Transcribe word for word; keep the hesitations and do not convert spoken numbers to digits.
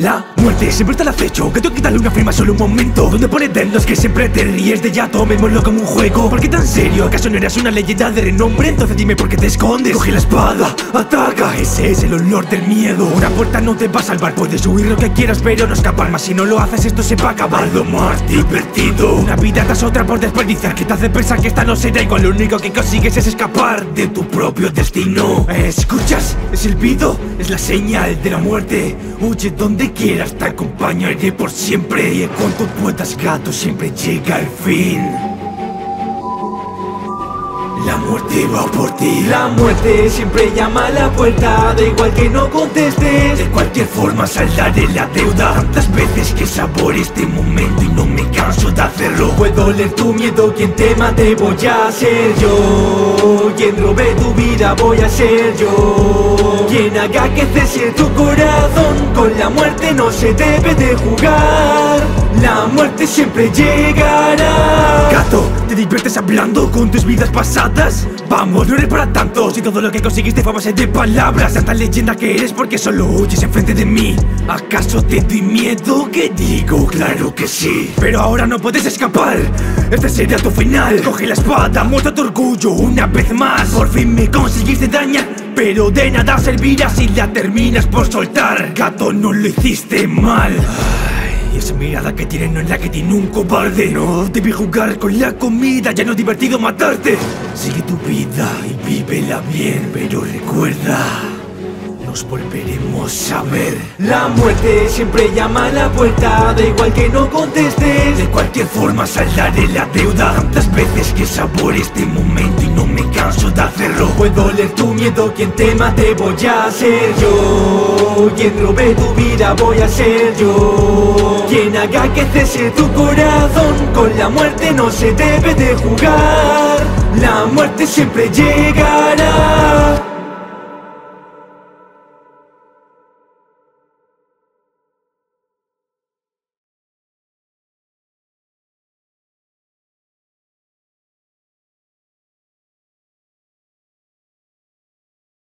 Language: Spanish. La muerte siempre está al acecho, que tengo que darle una firma solo un momento. Donde pone dedos que siempre te ríes de ya, tomémoslo como un juego. ¿Por qué tan serio? ¿Acaso no eras una leyenda de renombre? Entonces dime por qué te escondes. Coge la espada, ataca, ese es el olor del miedo. Una puerta no te va a salvar, puedes huir lo que quieras pero no escapar más. Si no lo haces esto se va a acabar. Lo más divertido, una vida tras otra por desperdiciar, que te hace pensar que esta no será igual. Lo único que consigues es escapar de tu propio destino. ¿Escuchas? Es el silbido, es la señal de la muerte. Huye donde quieras, te acompañaré por siempre. Y en cuanto puedas, gato, siempre llega el fin. La muerte va por ti. La muerte siempre llama a la puerta, da igual que no contestes. De cualquier forma saldaré la deuda. Tantas veces que saboreo este momento y no me canso de hacerlo. Puedo leer tu miedo, quien te mate voy a ser yo. Quien robe tu vida voy a ser yo. Quien haga que cese tu corazón, con la muerte no se debe de jugar. La muerte siempre llegará. Gato, ¿te diviertes hablando con tus vidas pasadas? Vamos, no eres para tanto, si todo lo que conseguiste fue a base de palabras. Tanta leyenda que eres porque solo huyes enfrente de mí. ¿Acaso te doy miedo? ¿Qué digo? Claro que sí. Pero ahora no puedes escapar, este será tu final. Coge la espada, muestra tu orgullo una vez más. Por fin me conseguiste dañar, pero de nada servirá si la terminas por soltar. Gato, no lo hiciste mal. Esa mirada que tiene no es la que tiene un cobarde. No debí jugar con la comida, ya no es divertido matarte. Sigue tu vida y vívela bien, pero recuerda, nos volveremos a ver. La muerte siempre llama a la puerta, da igual que no contestes. De cualquier forma saldaré la deuda. Tantas veces que saboreo este momento y no me canso de hacerlo. Puedo leer tu miedo, quien te mate voy a ser yo. Quien robe tu vida voy a ser yo. Quien haga que cese tu corazón, con la muerte no se debe de jugar. La muerte siempre llegará.